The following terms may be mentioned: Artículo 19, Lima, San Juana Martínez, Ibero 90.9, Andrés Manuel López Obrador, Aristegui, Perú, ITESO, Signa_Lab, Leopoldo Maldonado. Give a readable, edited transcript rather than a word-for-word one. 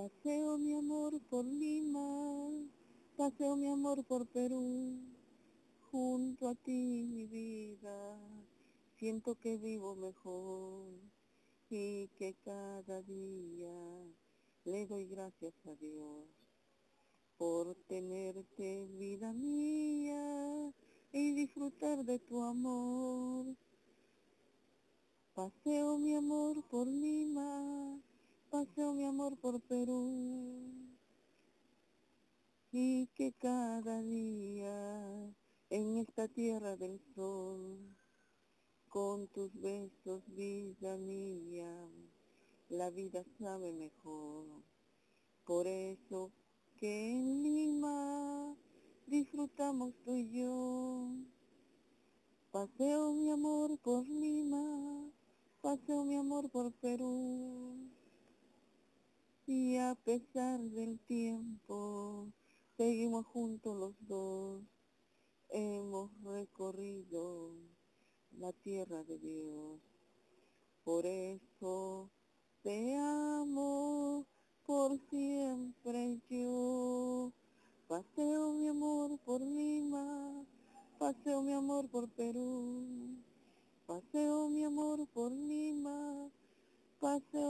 Paseo mi amor por Lima, paseo mi amor por Perú, junto a ti mi vida, siento que vivo mejor y que cada día le doy gracias a Dios por tenerte, vida mía, y disfrutar de tu amor. Paseo mi amor por Lima, paseo mi amor por Perú, y que cada día en esta tierra del sol, con tus besos, vida mía, la vida sabe mejor. Por eso que en Lima disfrutamos tú y yo. Paseo mi amor por Lima, paseo mi amor por Perú, y a pesar del tiempo, seguimos juntos los dos. Hemos recorrido la tierra de Dios. Por eso te amo por siempre yo. Paseo mi amor por Lima, paseo mi amor por Perú, paseo mi amor por Lima, paseo